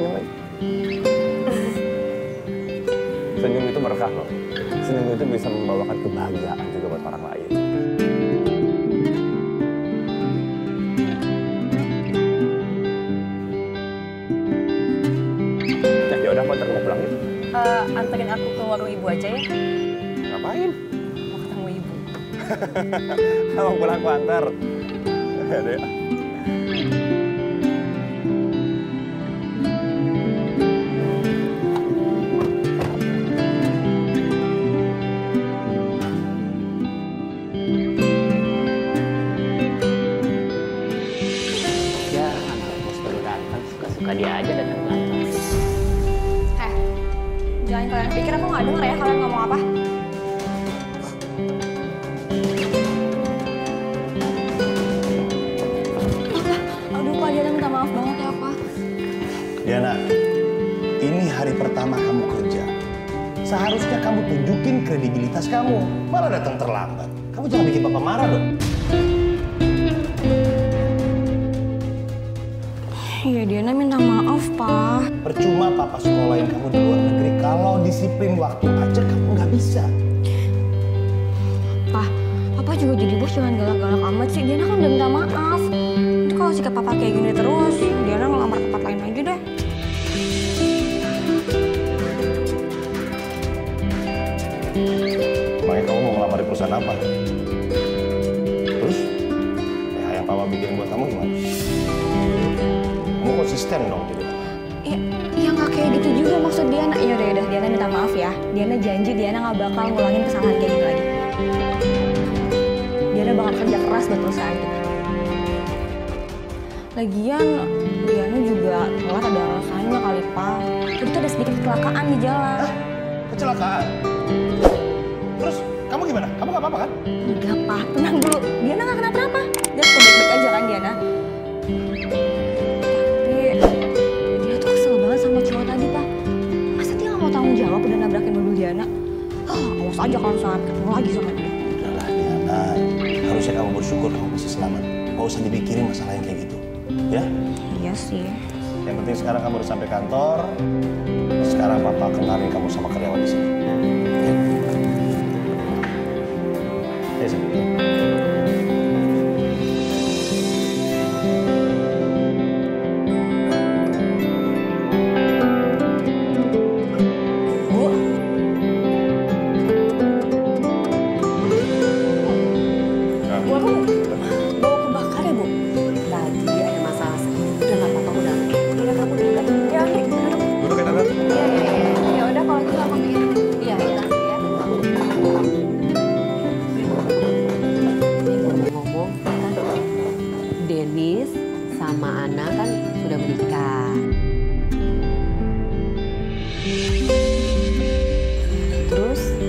sulit. Senyum itu berkah loh. Senyum itu bisa membawakan kebahagiaan juga buat orang lain. Nah, yaudah, Pak, ntar mau pulang ya? Anterin aku ke warung ibu aja ya. Ngapain? Mau ketemu ibu. Mau pulang aku antar. Ada ya. Diana, ini hari pertama kamu kerja. Seharusnya kamu tunjukin kredibilitas kamu. Malah datang terlambat. Kamu jangan bikin papa marah dong. Iya, Diana minta maaf, Pa. Percuma papa sekolahin kamu di luar negeri. Kalau disiplin waktu aja kamu nggak bisa. Pa, papa juga jadi bos jangan galak-galak amat sih. Diana kan udah minta maaf. Itu kalau sikap papa kayak gini terus, Diana ngelamar tempat lain aja deh. Makanya kamu mau ngelamar di perusahaan apa? Terus, ya yang papa bikin buat kamu gimana? Kamu konsisten dong jadi papa. Ya nggak kayak gitu juga maksud Diana. Yaudah, Diana minta maaf ya. Diana janji Diana nggak bakal ngulangin kesalahan kayak gitu lagi. Diana bakal kerja keras buat perusahaan kita. Lagian, Diana juga telat ada alasannya kali, Pak. Jadi tuh ada sedikit kecelakaan di jalan. Hah? Kecelakaan? Terus, kamu gimana? Kamu gak apa-apa kan? Enggak, Pak. Tenang dulu. Diana gak kenapa-napa. Dia tuh baik-baik aja kan, Diana? Tapi, dia tuh kesel banget sama cowok tadi, Pak. Masa dia gak mau tanggung jawab udah nabrakin mobil Diana? Awas aja kalau sampai ketemu lagi sama dia. Udahlah, Diana. Harusnya kamu bersyukur kamu masih selamat. Gak usah dipikirin masalah yang kayak gitu. Ya? Iya sih. Yang penting sekarang kamu udah sampai kantor. Sekarang papa kenalin kamu sama karyawan di sini.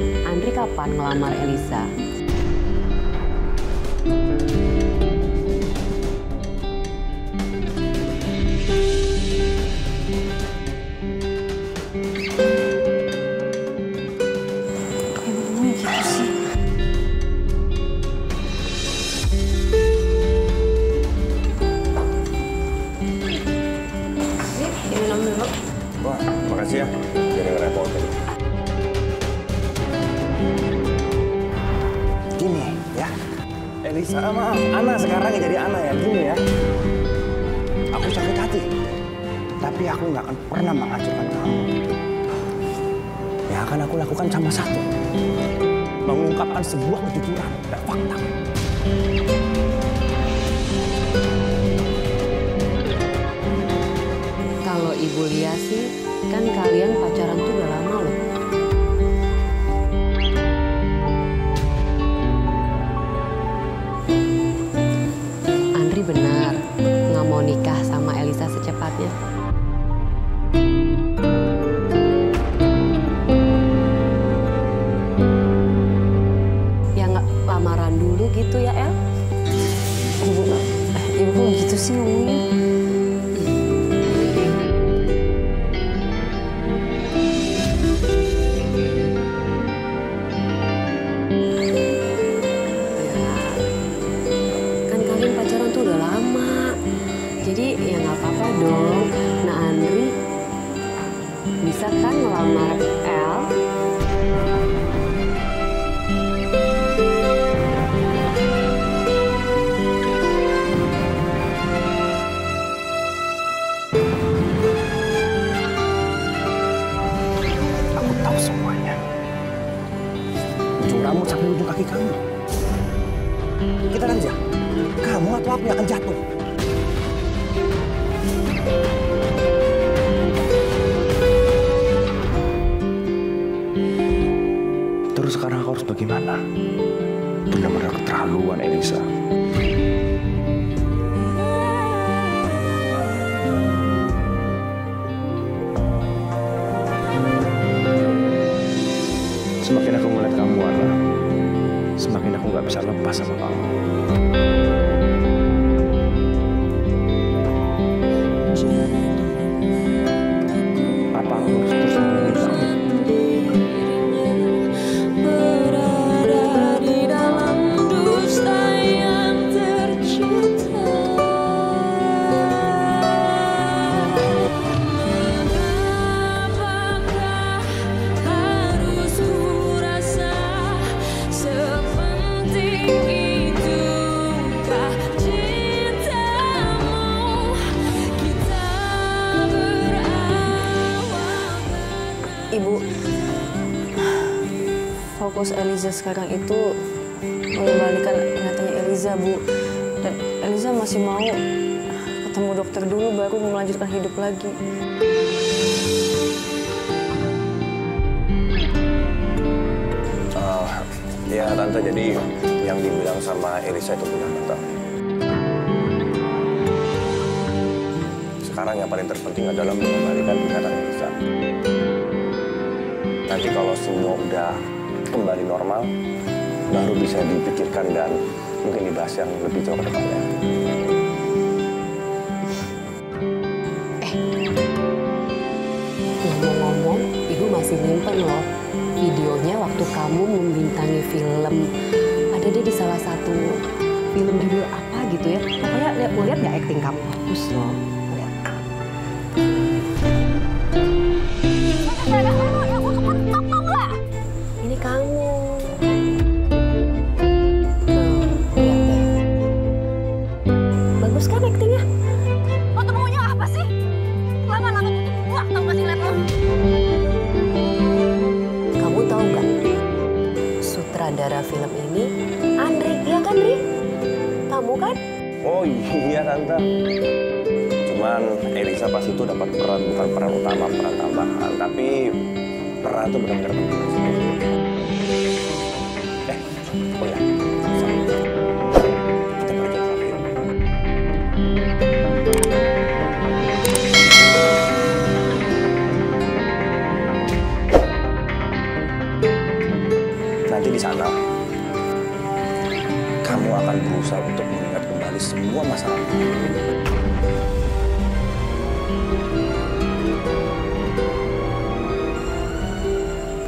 Ya, kapan ngelamar Eliza? Maaf, Ana sekarang jadi Ana ya, gini ya. Aku sakit hati, tapi aku nggak akan pernah menghancurkan kamu. Yang akan aku lakukan sama satu, mengungkapkan sebuah kejujuran dan fakta. Kalau Ibu lihat sih, kan kalian pacaran tuh udah lama loh. Benar, nggak mau nikah sama Eliza secepatnya. Ya nggak lamaran dulu gitu ya, El? Ibu gitu sih ngomongnya. Jadi ya nggak apa-apa dong. Nah, Andri akan melamar El. Aku tahu semuanya. Ujung rambut sampai ujung kaki kamu. Kita kerja. Kamu atau aku yang akan jatuh. Terus sekarang aku harus bagaimana? Benar-benar keterlaluan, Eliza. Semakin aku melihat kamu, Warna, semakin aku nggak bisa lepas sama kamu. Apa aku harus terus menemui kamu? Ibu, fokus Eliza sekarang itu mengembalikan ingatannya Eliza, Bu. Dan Eliza masih mau ketemu dokter dulu baru melanjutkan hidup lagi. Ya, Tante, jadi yang dibilang sama Eliza itu benar, Tante. Sekarang yang paling terpenting adalah mengembalikan ingatan Eliza. Nanti kalau semua udah kembali normal, baru bisa dipikirkan dan mungkin dibahas yang lebih jauh ke depannya. Ngomong-ngomong, Ibu masih nyimpen loh videonya waktu kamu membintangi film. Ada dia di salah satu film judul apa gitu ya. Pokoknya lihat nggak acting kamu bagus loh. Sutradara film ini Andri, ya kan, Andri? Kamu kan? Oh iya, Tante. Cuman Eliza pas itu dapat peran, bukan peran utama, peran tambahan. Tapi peran itu benar-benar penting. Oh ya. Nanti di sana, kamu akan berusaha untuk mengingat kembali semua masalah kamu.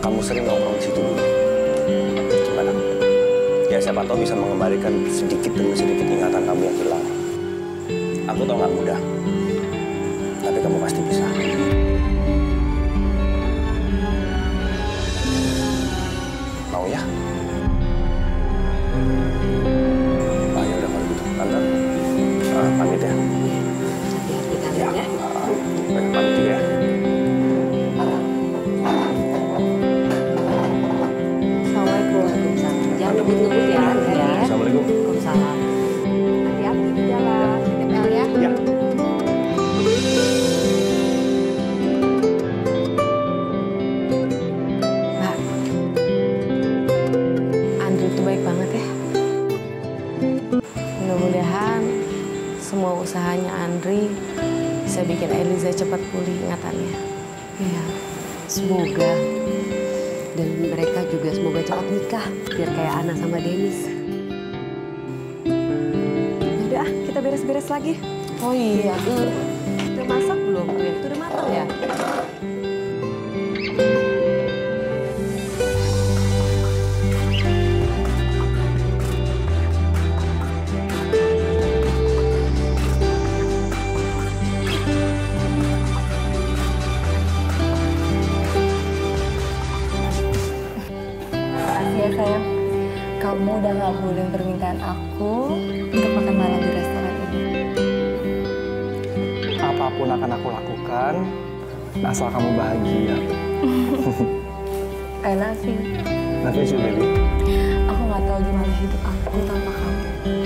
Kamu sering nongkrong di situ dulu. Gimana? Ya, siapa tahu bisa mengembalikan sedikit demi sedikit ingatan kamu yang hilang. Aku tahu nggak mudah, tapi kamu pasti bisa. Mau ya? Ah, ya udah kalau gitu. Tante, pamit ya. Ya, pamit ya. Assalamualaikum. Jangan ngebut-ngebut ya. Assalamualaikum. Waalaikumsalam. Hati-hati di jalan. Hati-hati ya. Ya. Semua usahanya Andri bisa bikin Eliza cepat pulih ingatannya. Iya, semoga. Dan mereka juga semoga cepat nikah, biar kayak Ana sama Dennis. Udah, kita beres-beres lagi. Oh iya. Udah masak belum? Itu udah matang ya? udah ngabulin permintaan aku untuk makan malam di restoran ini. Apapun akan aku lakukan, asal kamu bahagia. I love you. Love you, baby. Aku nggak tahu gimana hidup aku tanpa kamu.